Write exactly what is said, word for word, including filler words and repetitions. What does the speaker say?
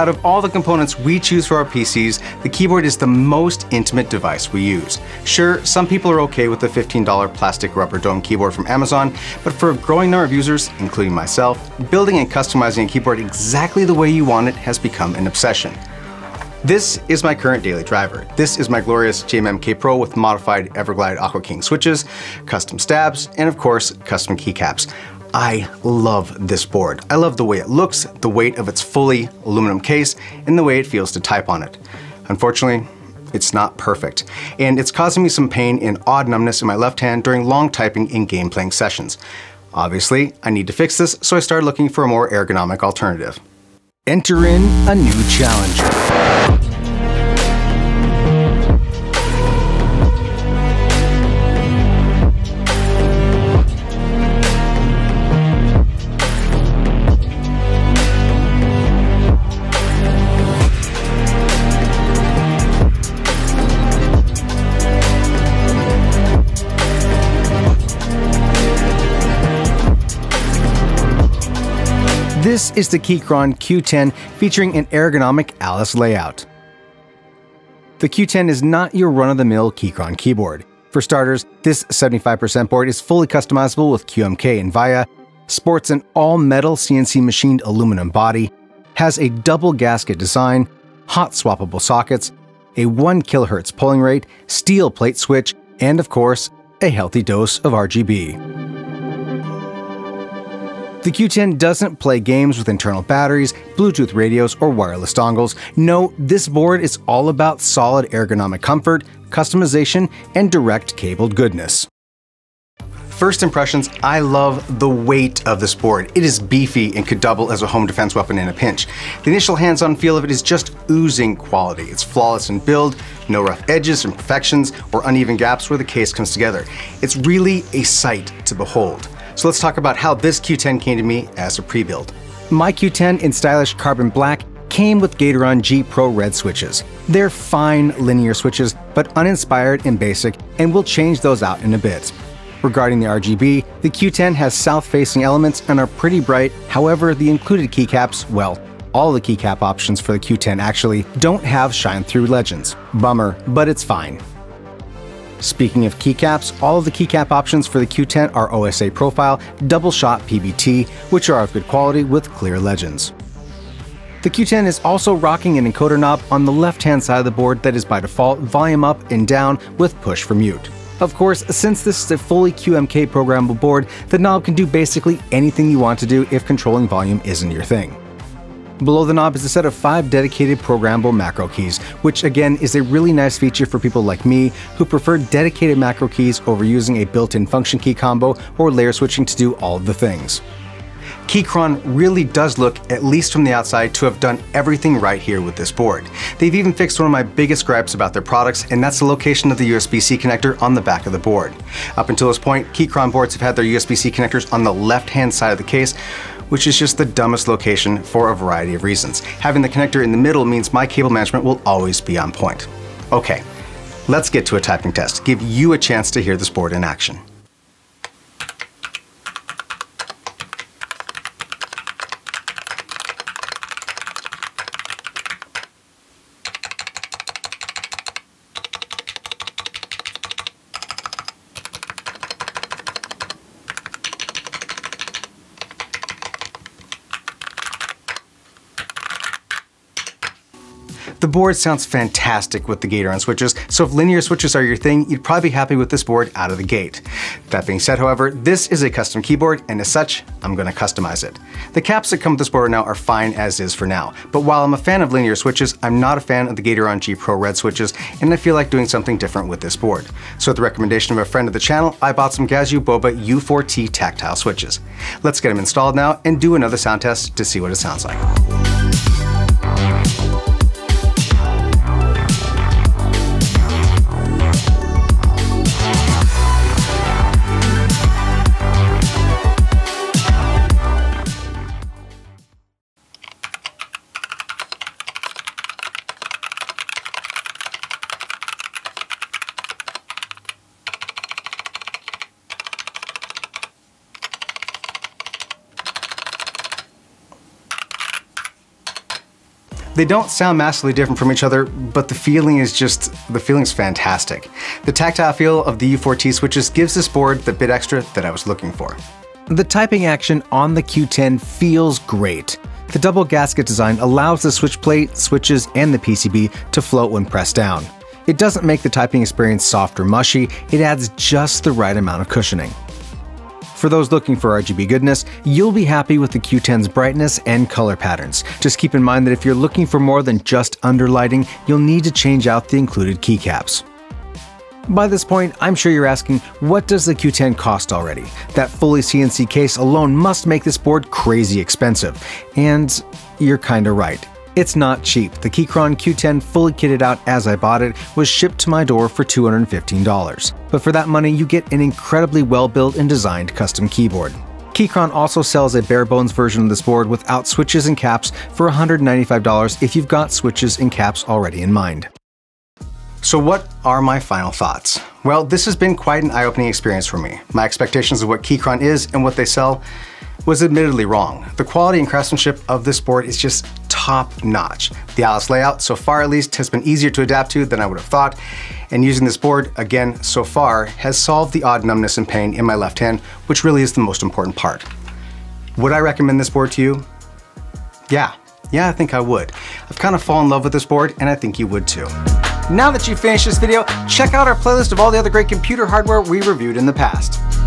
Out of all the components we choose for our P Cs, the keyboard is the most intimate device we use. Sure, some people are okay with the fifteen dollar plastic rubber dome keyboard from Amazon, but for a growing number of users, including myself, building and customizing a keyboard exactly the way you want it has become an obsession. This is my current daily driver. This is my Glorious G M M K Pro with modified Everglide Aqua King switches, custom stabs, and of course, custom keycaps. I love this board. I love the way it looks, the weight of its fully aluminum case, and the way it feels to type on it. Unfortunately, it's not perfect, and it's causing me some pain and odd numbness in my left hand during long typing in game playing sessions. Obviously, I need to fix this, so I started looking for a more ergonomic alternative. Enter in a new challenge. This is the Keychron Q ten featuring an ergonomic Alice layout. The Q ten is not your run-of-the-mill Keychron keyboard. For starters, this seventy-five percent board is fully customizable with Q M K and V I A, sports an all-metal C N C machined aluminum body, has a double gasket design, hot swappable sockets, a one kilohertz polling rate, steel plate switch, and of course, a healthy dose of R G B. The Q ten doesn't play games with internal batteries, Bluetooth radios, or wireless dongles. No, this board is all about solid ergonomic comfort, customization, and direct cabled goodness. First impressions, I love the weight of this board. It is beefy and could double as a home defense weapon in a pinch. The initial hands-on feel of it is just oozing quality. It's flawless in build, no rough edges, imperfections, or uneven gaps where the case comes together. It's really a sight to behold. So let's talk about how this Q ten came to me as a pre-build. My Q ten in stylish carbon black came with Gateron G Pro Red switches. They're fine linear switches, but uninspired and basic, and we'll change those out in a bit. Regarding the R G B, the Q ten has south-facing elements and are pretty bright. However, the included keycaps, well, all the keycap options for the Q ten actually don't have shine-through legends. Bummer, but it's fine. Speaking of keycaps, all of the keycap options for the Q ten are O S A profile, double shot P B T, which are of good quality with clear legends. The Q ten is also rocking an encoder knob on the left-hand side of the board that is by default volume up and down with push for mute. Of course, since this is a fully Q M K programmable board, the knob can do basically anything you want to do if controlling volume isn't your thing. Below the knob is a set of five dedicated programmable macro keys, which again is a really nice feature for people like me who prefer dedicated macro keys over using a built-in function key combo or layer switching to do all of the things. Keychron really does look, at least from the outside, to have done everything right here with this board. They've even fixed one of my biggest gripes about their products, and that's the location of the U S B C connector on the back of the board. Up until this point, Keychron boards have had their U S B C connectors on the left-hand side of the case, which is just the dumbest location for a variety of reasons. Having the connector in the middle means my cable management will always be on point. Okay, let's get to a typing test, give you a chance to hear this board in action. The board sounds fantastic with the Gateron switches, so if linear switches are your thing, you'd probably be happy with this board out of the gate. That being said, however, this is a custom keyboard, and as such, I'm gonna customize it. The caps that come with this board now are fine as is for now, but while I'm a fan of linear switches, I'm not a fan of the Gateron G Pro Red switches, and I feel like doing something different with this board. So at the recommendation of a friend of the channel, I bought some Gazzew Boba U four T tactile switches. Let's get them installed now and do another sound test to see what it sounds like. They don't sound massively different from each other, but the feeling is just, the feeling's fantastic. The tactile feel of the U four T switches gives this board the bit extra that I was looking for. The typing action on the Q ten feels great. The double gasket design allows the switch plate, switches, and the P C B to float when pressed down. It doesn't make the typing experience soft or mushy, it adds just the right amount of cushioning. For those looking for R G B goodness, you'll be happy with the Q ten's brightness and color patterns. Just keep in mind that if you're looking for more than just underlighting, you'll need to change out the included keycaps. By this point, I'm sure you're asking, what does the Q ten cost already? That fully C N C case alone must make this board crazy expensive. And you're kinda right. It's not cheap. The Keychron Q ten fully kitted out as I bought it was shipped to my door for two hundred fifteen dollars. But for that money, you get an incredibly well-built and designed custom keyboard. Keychron also sells a bare-bones version of this board without switches and caps for one hundred ninety-five dollars if you've got switches and caps already in mind. So what are my final thoughts? Well, this has been quite an eye-opening experience for me. My expectations of what Keychron is and what they sell was admittedly wrong. The quality and craftsmanship of this board is just top notch. The Alice layout, so far at least, has been easier to adapt to than I would have thought, and using this board, again, so far, has solved the odd numbness and pain in my left hand, which really is the most important part. Would I recommend this board to you? Yeah, yeah, I think I would. I've kind of fallen in love with this board, and I think you would too. Now that you've finished this video, check out our playlist of all the other great computer hardware we reviewed in the past.